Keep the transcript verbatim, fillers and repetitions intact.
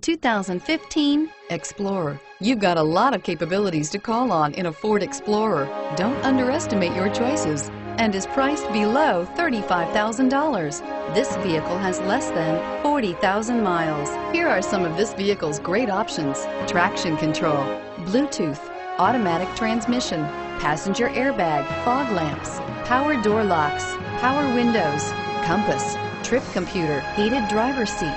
The two thousand fifteen Explorer. You've got a lot of capabilities to call on in a Ford Explorer. Don't underestimate your choices, and is priced below thirty-five thousand dollars. This vehicle has less than forty thousand miles. Here are some of this vehicle's great options: traction control, Bluetooth, automatic transmission, passenger airbag, fog lamps, power door locks, power windows, compass, trip computer, heated driver's seat.